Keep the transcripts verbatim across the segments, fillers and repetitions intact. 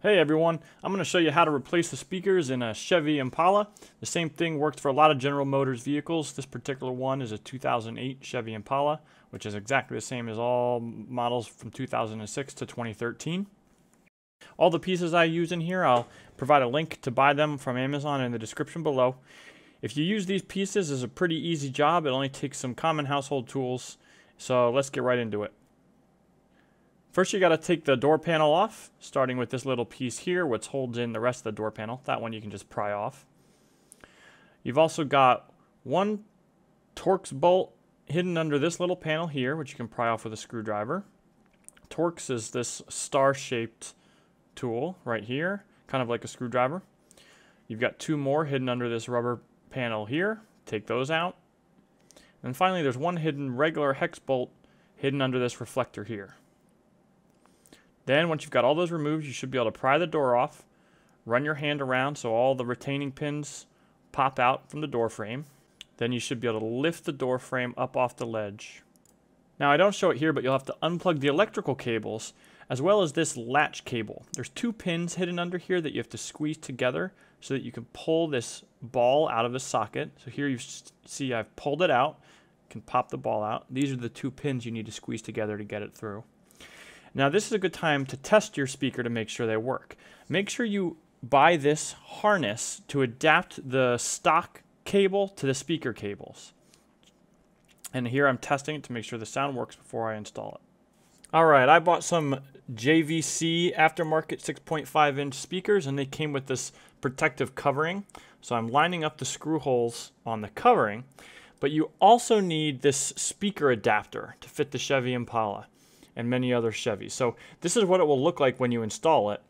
Hey everyone, I'm going to show you how to replace the speakers in a Chevy Impala. The same thing worked for a lot of General Motors vehicles. This particular one is a two thousand eight Chevy Impala, which is exactly the same as all models from two thousand six to twenty thirteen. All the pieces I use in here, I'll provide a link to buy them from Amazon in the description below. If you use these pieces, it's a pretty easy job. It only takes some common household tools, so let's get right into it. First, you got to take the door panel off, starting with this little piece here, which holds in the rest of the door panel. That one you can just pry off. You've also got one Torx bolt hidden under this little panel here, which you can pry off with a screwdriver. Torx is this star-shaped tool right here, kind of like a screwdriver. You've got two more hidden under this rubber panel here. Take those out. And finally, there's one hidden regular hex bolt hidden under this reflector here. Then once you've got all those removed, you should be able to pry the door off, run your hand around so all the retaining pins pop out from the door frame. Then you should be able to lift the door frame up off the ledge. Now I don't show it here, but you'll have to unplug the electrical cables as well as this latch cable. There's two pins hidden under here that you have to squeeze together so that you can pull this ball out of the socket. So here you see I've pulled it out, you can pop the ball out. These are the two pins you need to squeeze together to get it through. Now this is a good time to test your speaker to make sure they work. Make sure you buy this harness to adapt the stock cable to the speaker cables. And here I'm testing it to make sure the sound works before I install it. Alright, I bought some J V C aftermarket six point five inch speakers and they came with this protective covering. So I'm lining up the screw holes on the covering. But you also need this speaker adapter to fit the Chevy Impala and many other Chevys. So this is what it will look like when you install it.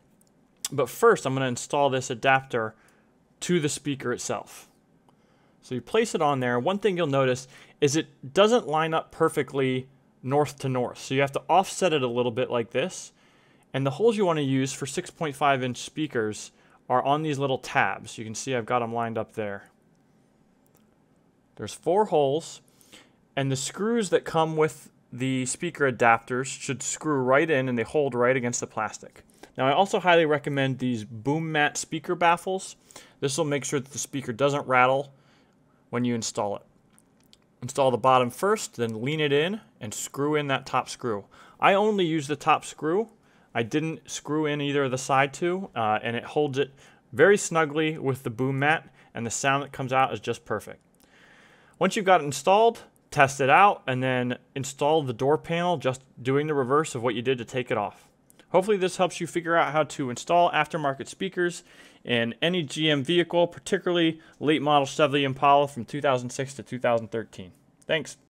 But first I'm going to install this adapter to the speaker itself. So you place it on there. One thing you'll notice is it doesn't line up perfectly north to north. So you have to offset it a little bit like this. And the holes you want to use for six point five inch speakers are on these little tabs. You can see I've got them lined up there. There's four holes. And the screws that come with the speaker adapters should screw right in and they hold right against the plastic. Now I also highly recommend these Boom Mat speaker baffles. This will make sure that the speaker doesn't rattle when you install it. Install the bottom first, then lean it in and screw in that top screw. I only use the top screw. I didn't screw in either of the side two uh, and it holds it very snugly with the Boom Mat and the sound that comes out is just perfect. Once you've got it installed, test it out, and then install the door panel, just doing the reverse of what you did to take it off. Hopefully this helps you figure out how to install aftermarket speakers in any G M vehicle, particularly late model Chevy Impala from two thousand six to two thousand thirteen. Thanks.